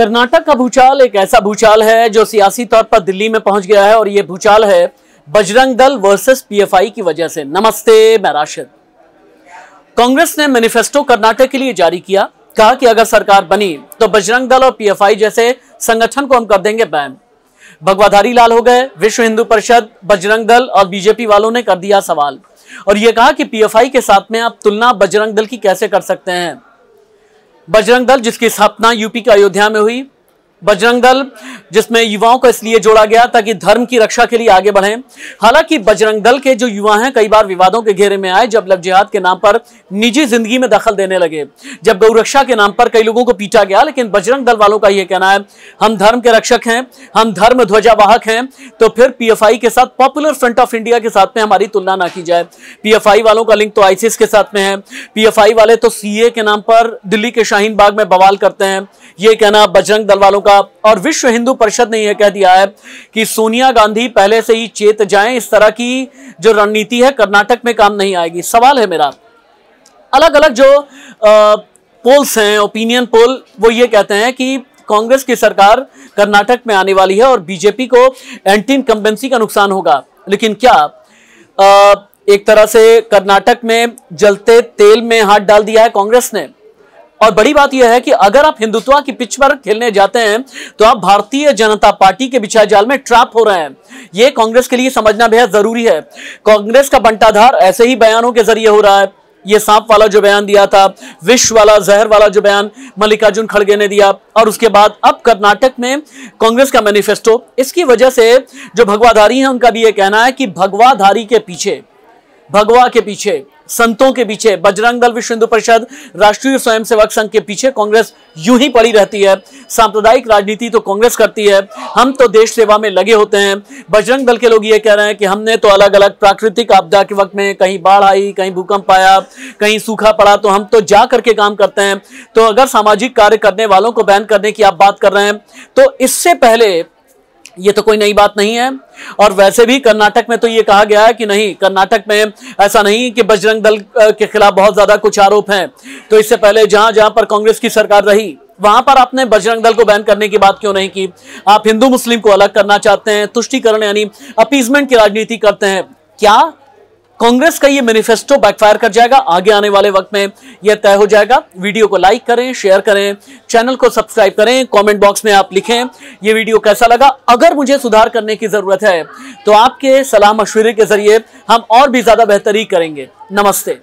कर्नाटक का भूचाल एक ऐसा भूचाल है जो सियासी तौर पर दिल्ली में पहुंच गया है और ये भूचाल है बजरंग दल वर्सेस पीएफआई की वजह से। नमस्ते, मैं राशिद। कांग्रेस ने मैनिफेस्टो कर्नाटक के लिए जारी किया, कहा कि अगर सरकार बनी तो बजरंग दल और पीएफआई जैसे संगठन को हम कर देंगे बैन। भगवाधारी लाल हो गए। विश्व हिंदू परिषद, बजरंग दल और बीजेपी वालों ने कर दिया सवाल और यह कहा कि पीएफआई के साथ में आप तुलना बजरंग दल की कैसे कर सकते हैं। बजरंग दल जिसकी स्थापना यूपी के अयोध्या में हुई, बजरंग दल जिसमें युवाओं को इसलिए जोड़ा गया ताकि धर्म की रक्षा के लिए आगे बढ़ें। हालांकि बजरंग दल के जो युवा हैं कई बार विवादों के घेरे में आए, जब लव जिहाद के नाम पर निजी जिंदगी में दखल देने लगे, जब गौरक्षा के नाम पर कई लोगों को पीटा गया। लेकिन बजरंग दल वालों का यह कहना है हम धर्म के रक्षक हैं, हम धर्म ध्वजावाहक हैं, तो फिर पीएफआई के साथ, पॉपुलर फ्रंट ऑफ इंडिया के साथ में हमारी तुलना ना की जाए। पीएफआई वालों का लिंक तो ISIS के साथ में है। पीएफआई वाले तो सीएए के नाम पर दिल्ली के शाहीन बाग में बवाल करते हैं, ये कहना बजरंग दल वालों का। और विश्व हिंदू परिषद ने यह कह दिया है कि सोनिया गांधी पहले से ही चेत जाएं, इस तरह की जो रणनीति है कर्नाटक में काम नहीं आएगी। सवाल है मेरा, अलग अलग जो पोल्स हैं, ओपिनियन पोल, वो ये कहते हैं कि कांग्रेस की सरकार कर्नाटक में आने वाली है और बीजेपी को एंटी इनकम्बेंसी का नुकसान होगा। लेकिन क्या एक तरह से कर्नाटक में जलते तेल में हाथ डाल दिया है कांग्रेस ने। और बड़ी बात यह है कि अगर आप हिंदुत्व की पिच पर खेलने जाते हैं तो आप भारतीय जनता पार्टी के बिछाए जाल में ट्रैप हो रहे हैं। यह कांग्रेस के लिए समझना बेहद जरूरी है। कांग्रेस का बंटाधार ऐसे ही बयानों के जरिए हो रहा है। ये सांप वाला जो बयान दिया था, विष वाला, जहर वाला जो बयान मल्लिकार्जुन खड़गे ने दिया, और उसके बाद अब कर्नाटक में कांग्रेस का मैनिफेस्टो। इसकी वजह से जो भगवाधारी है उनका भी ये कहना है कि भगवाधारी के पीछे, भगवा के पीछे, संतों के पीछे, बजरंग दल, विश्व हिंदू परिषद, राष्ट्रीय स्वयंसेवक संघ के पीछे कांग्रेस यूं ही पड़ी रहती है। सांप्रदायिक राजनीति तो कांग्रेस करती है, हम तो देश सेवा में लगे होते हैं। बजरंग दल के लोग ये कह रहे हैं कि हमने तो अलग अलग प्राकृतिक आपदा के वक्त में, कहीं बाढ़ आई, कहीं भूकंप आया, कहीं सूखा पड़ा, तो हम तो जा करके काम करते हैं। तो अगर सामाजिक कार्य करने वालों को बैन करने की आप बात कर रहे हैं तो इससे पहले ये तो कोई नई बात नहीं है। और वैसे भी कर्नाटक में तो ये कहा गया है कि नहीं, कर्नाटक में ऐसा नहीं कि बजरंग दल के खिलाफ बहुत ज्यादा कुछ आरोप हैं। तो इससे पहले जहां जहां पर कांग्रेस की सरकार रही वहां पर आपने बजरंग दल को बैन करने की बात क्यों नहीं की। आप हिंदू मुस्लिम को अलग करना चाहते हैं, तुष्टिकरण यानी अपीजमेंट की राजनीति करते हैं। क्या कांग्रेस का ये मैनिफेस्टो बैकफायर कर जाएगा? आगे आने वाले वक्त में यह तय हो जाएगा। वीडियो को लाइक करें, शेयर करें, चैनल को सब्सक्राइब करें। कमेंट बॉक्स में आप लिखें ये वीडियो कैसा लगा। अगर मुझे सुधार करने की जरूरत है तो आपके सलाह मशवरे के जरिए हम और भी ज्यादा बेहतरी करेंगे। नमस्ते।